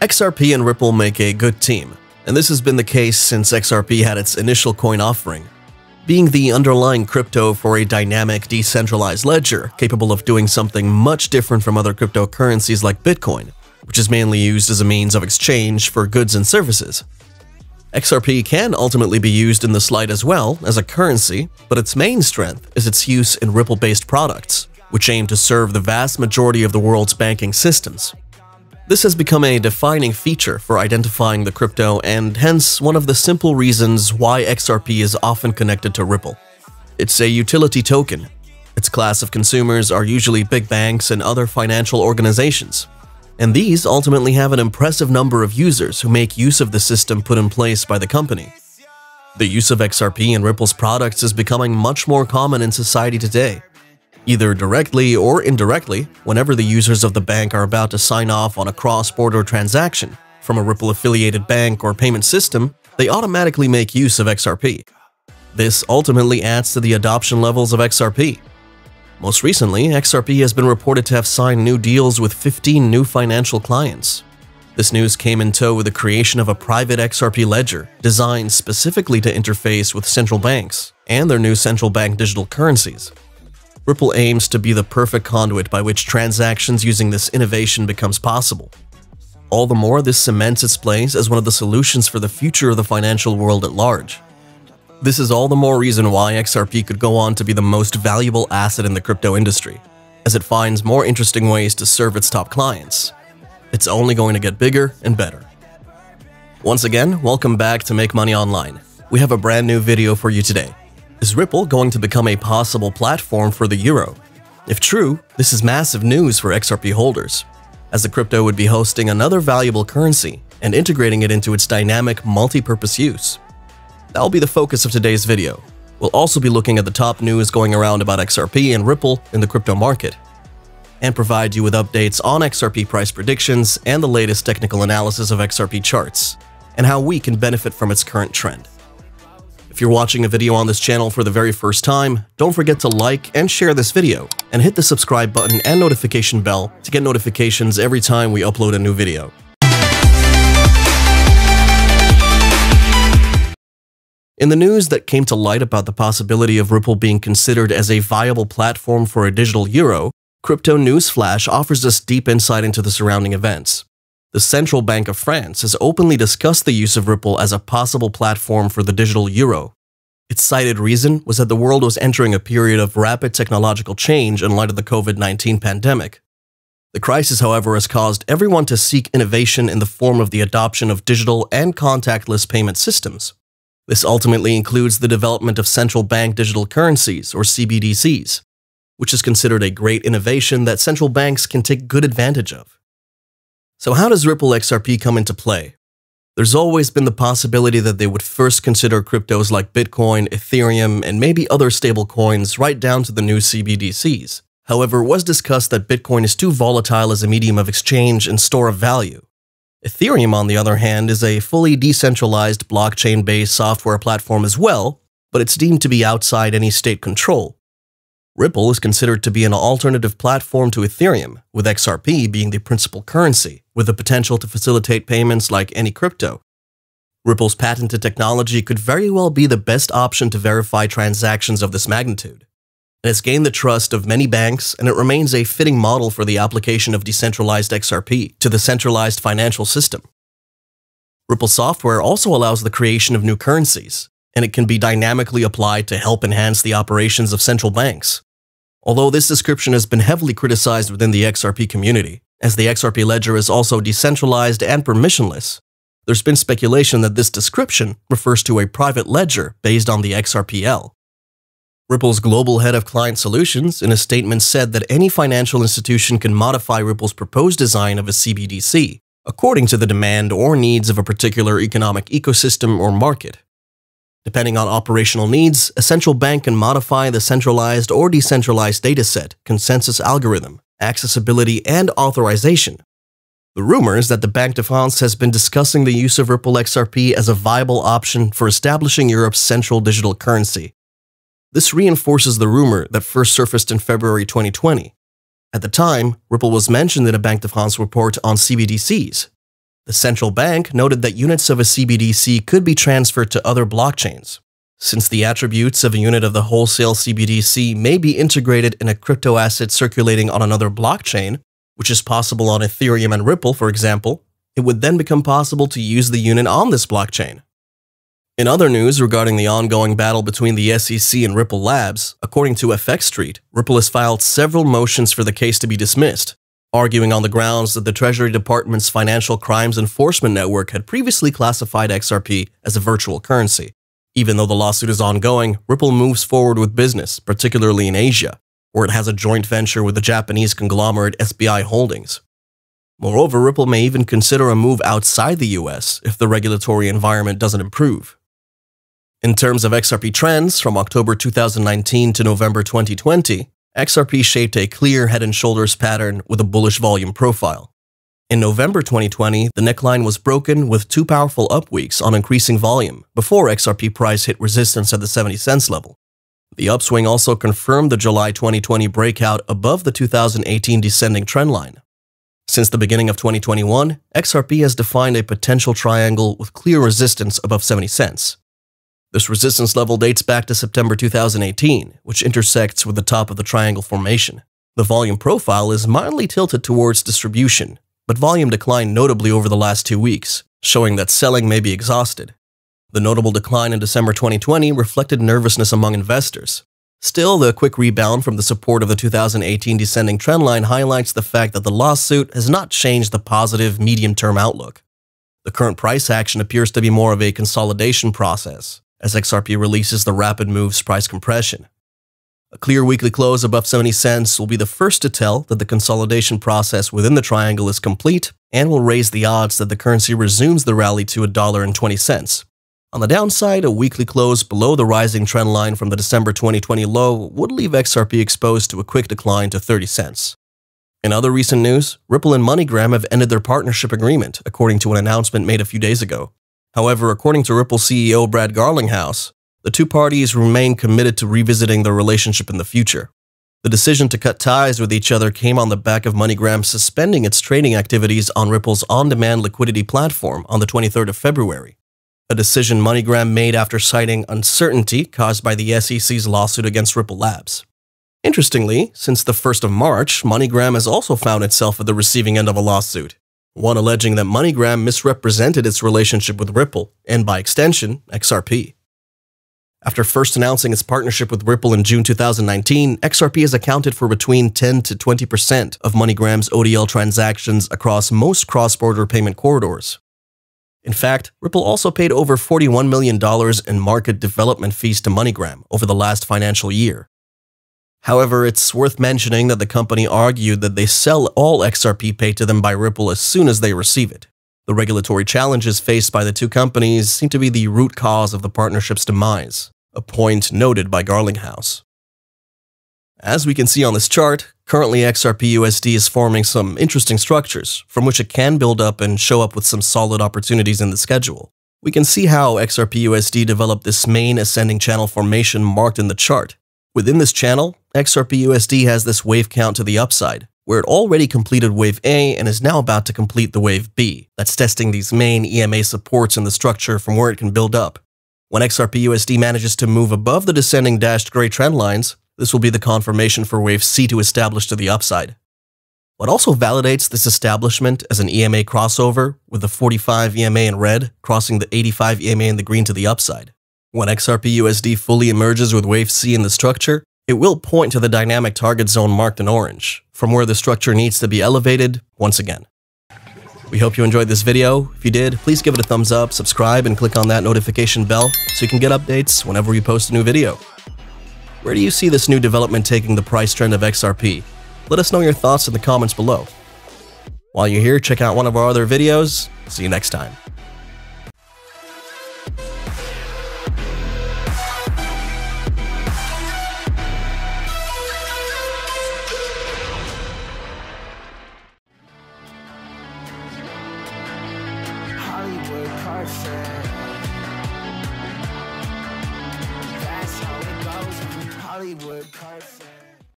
XRP and Ripple make a good team, and this has been the case since XRP had its initial coin offering. Being the underlying crypto for a dynamic, decentralized ledger capable of doing something much different from other cryptocurrencies like Bitcoin, which is mainly used as a means of exchange for goods and services. XRP can ultimately be used in this light as well as a currency, but its main strength is its use in Ripple-based products, which aim to serve the vast majority of the world's banking systems. This has become a defining feature for identifying the crypto and hence one of the simple reasons why XRP is often connected to Ripple. It's a utility token. Its class of consumers are usually big banks and other financial organizations, and these ultimately have an impressive number of users who make use of the system put in place by the company. The use of XRP and Ripple's products is becoming much more common in society today, either directly or indirectly, whenever the users of the bank are about to sign off on a cross-border transaction from a Ripple-affiliated bank or payment system, they automatically make use of XRP. This ultimately adds to the adoption levels of XRP. Most recently, XRP has been reported to have signed new deals with 15 new financial clients. This news came in tow with the creation of a private XRP ledger designed specifically to interface with central banks and their new central bank digital currencies. Ripple aims to be the perfect conduit by which transactions using this innovation becomes possible. All the more, this cements its place as one of the solutions for the future of the financial world at large. This is all the more reason why XRP could go on to be the most valuable asset in the crypto industry, as it finds more interesting ways to serve its top clients. It's only going to get bigger and better. Once again, welcome back to Make Money Online. We have a brand new video for you today. Is Ripple going to become a possible platform for the euro? If true, this is massive news for XRP holders, as the crypto would be hosting another valuable currency and integrating it into its dynamic multi-purpose use. That will be the focus of today's video. We'll also be looking at the top news going around about XRP and Ripple in the crypto market, and provide you with updates on XRP price predictions and the latest technical analysis of XRP charts, and how we can benefit from its current trend. If you're watching a video on this channel for the very first time, don't forget to like and share this video, and hit the subscribe button and notification bell to get notifications every time we upload a new video. In the news that came to light about the possibility of Ripple being considered as a viable platform for a digital euro, Crypto News Flash offers us deep insight into the surrounding events. The Central Bank of France has openly discussed the use of Ripple as a possible platform for the digital euro. Its cited reason was that the world was entering a period of rapid technological change in light of the COVID-19 pandemic. The crisis, however, has caused everyone to seek innovation in the form of the adoption of digital and contactless payment systems. This ultimately includes the development of central bank digital currencies, or CBDCs, which is considered a great innovation that central banks can take good advantage of. So how does Ripple XRP come into play? There's always been the possibility that they would first consider cryptos like Bitcoin, Ethereum, and maybe other stable coins right down to the new CBDCs. However, it was discussed that Bitcoin is too volatile as a medium of exchange and store of value. Ethereum, on the other hand, is a fully decentralized blockchain-based software platform as well, but it's deemed to be outside any state control. Ripple is considered to be an alternative platform to Ethereum, with XRP being the principal currency, with the potential to facilitate payments like any crypto. Ripple's patented technology could very well be the best option to verify transactions of this magnitude. It has gained the trust of many banks, and it remains a fitting model for the application of decentralized XRP to the centralized financial system. Ripple software also allows the creation of new currencies, and it can be dynamically applied to help enhance the operations of central banks. Although this description has been heavily criticized within the XRP community, as the XRP ledger is also decentralized and permissionless, there's been speculation that this description refers to a private ledger based on the XRPL. Ripple's global head of client solutions in a statement said that any financial institution can modify Ripple's proposed design of a CBDC according to the demand or needs of a particular economic ecosystem or market. Depending on operational needs, a central bank can modify the centralized or decentralized dataset, consensus algorithm, accessibility, and authorization. The rumor is that the Bank de France has been discussing the use of Ripple XRP as a viable option for establishing Europe's central digital currency. This reinforces the rumor that first surfaced in February 2020. At the time, Ripple was mentioned in a Bank de France report on CBDCs. The central bank noted that units of a CBDC could be transferred to other blockchains. Since the attributes of a unit of the wholesale CBDC may be integrated in a crypto asset circulating on another blockchain, which is possible on Ethereum and Ripple, for example, it would then become possible to use the unit on this blockchain. In other news regarding the ongoing battle between the SEC and Ripple Labs, according to FX Street, Ripple has filed several motions for the case to be dismissed, arguing on the grounds that the Treasury Department's Financial Crimes Enforcement Network had previously classified XRP as a virtual currency. Even though the lawsuit is ongoing, Ripple moves forward with business, particularly in Asia, where it has a joint venture with the Japanese conglomerate SBI Holdings. Moreover, Ripple may even consider a move outside the US if the regulatory environment doesn't improve. In terms of XRP trends, from October 2019 to November 2020, XRP shaped a clear head and shoulders pattern with a bullish volume profile. In November 2020, the neckline was broken with two powerful up weeks on increasing volume before XRP price hit resistance at the 70¢ level. The upswing also confirmed the July 2020 breakout above the 2018 descending trendline. Since the beginning of 2021, XRP has defined a potential triangle with clear resistance above 70¢. This resistance level dates back to September 2018, which intersects with the top of the triangle formation. The volume profile is mildly tilted towards distribution, but volume declined notably over the last 2 weeks, showing that selling may be exhausted. The notable decline in December 2020 reflected nervousness among investors. Still, the quick rebound from the support of the 2018 descending trendline highlights the fact that the lawsuit has not changed the positive medium-term outlook. The current price action appears to be more of a consolidation process, as XRP releases the rapid move's price compression. A clear weekly close above 70¢ will be the first to tell that the consolidation process within the triangle is complete and will raise the odds that the currency resumes the rally to $1.20. On the downside, a weekly close below the rising trend line from the December 2020 low would leave XRP exposed to a quick decline to 30¢. In other recent news, Ripple and MoneyGram have ended their partnership agreement, according to an announcement made a few days ago. However, according to Ripple CEO Brad Garlinghouse, the two parties remain committed to revisiting their relationship in the future. The decision to cut ties with each other came on the back of MoneyGram suspending its trading activities on Ripple's on-demand liquidity platform on the 23rd of February, a decision MoneyGram made after citing uncertainty caused by the SEC's lawsuit against Ripple Labs. Interestingly, since the 1st of March, MoneyGram has also found itself at the receiving end of a lawsuit, one alleging that MoneyGram misrepresented its relationship with Ripple and, by extension, XRP. After first announcing its partnership with Ripple in June 2019, XRP has accounted for between 10 to 20% of MoneyGram's ODL transactions across most cross-border payment corridors. In fact, Ripple also paid over $41 million in market development fees to MoneyGram over the last financial year. However, it's worth mentioning that the company argued that they sell all XRP paid to them by Ripple as soon as they receive it. The regulatory challenges faced by the two companies seem to be the root cause of the partnership's demise, a point noted by Garlinghouse. As we can see on this chart, currently XRP-USD is forming some interesting structures, from which it can build up and show up with some solid opportunities in the schedule. We can see how XRP-USD developed this main ascending channel formation marked in the chart. Within this channel, XRP-USD has this wave count to the upside, where it already completed wave A and is now about to complete the wave B, that's testing these main EMA supports in the structure from where it can build up. When XRP-USD manages to move above the descending dashed gray trend lines, this will be the confirmation for wave C to establish to the upside. What also validates this establishment as an EMA crossover, with the 45 EMA in red crossing the 85 EMA in the green to the upside. When XRP-USD fully emerges with wave C in the structure, it will point to the dynamic target zone marked in orange, from where the structure needs to be elevated once again. We hope you enjoyed this video. If you did, please give it a thumbs up, subscribe, and click on that notification bell so you can get updates whenever we post a new video. Where do you see this new development taking the price trend of XRP? Let us know your thoughts in the comments below. While you're here, check out one of our other videos. See you next time.